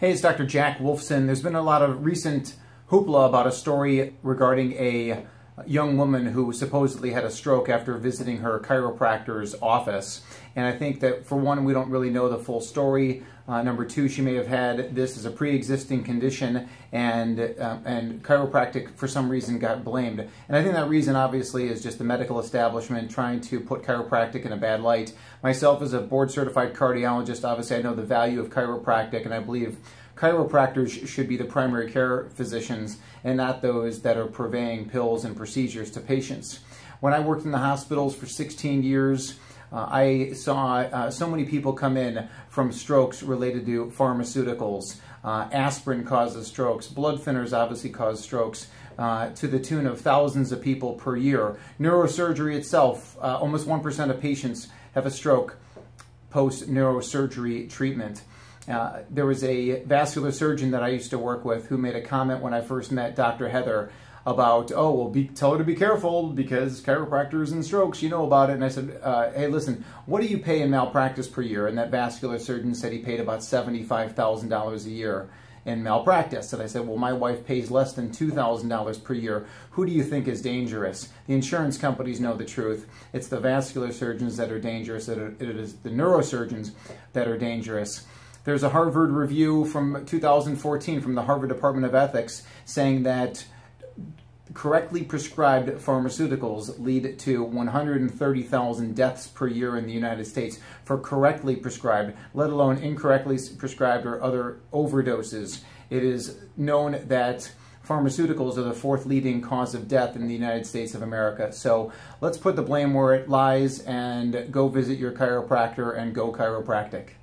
Hey, it's Dr. Jack Wolfson. There's been a lot of recent hoopla about a story regarding a young woman who supposedly had a stroke after visiting her chiropractor's office. And I think that, for one, we don't really know the full story. Number two, she may have had this as a pre-existing condition, and chiropractic, for some reason, got blamed. And I think that reason, obviously, is just the medical establishment trying to put chiropractic in a bad light. Myself, as a board-certified cardiologist, obviously, I know the value of chiropractic, and I believe chiropractors should be the primary care physicians and not those that are purveying pills and procedures to patients. When I worked in the hospitals for 16 years, I saw so many people come in from strokes related to pharmaceuticals. Aspirin causes strokes. Blood thinners obviously cause strokes to the tune of thousands of people per year. Neurosurgery itself, almost 1% of patients have a stroke post-neurosurgery treatment. There was a vascular surgeon that I used to work with who made a comment when I first met Dr. Heather about, oh, well, tell her to be careful because chiropractors and strokes, you know about it. And I said, hey, listen, what do you pay in malpractice per year? And that vascular surgeon said he paid about $75,000 a year in malpractice. And I said, well, my wife pays less than $2,000 per year. Who do you think is dangerous? The insurance companies know the truth. It's the vascular surgeons that are dangerous. It is the neurosurgeons that are dangerous. There's a Harvard review from 2014 from the Harvard Department of Ethics saying that correctly prescribed pharmaceuticals lead to 130,000 deaths per year in the United States for correctly prescribed, let alone incorrectly prescribed or other overdoses. It is known that pharmaceuticals are the fourth leading cause of death in the United States of America. So let's put the blame where it lies and go visit your chiropractor and go chiropractic.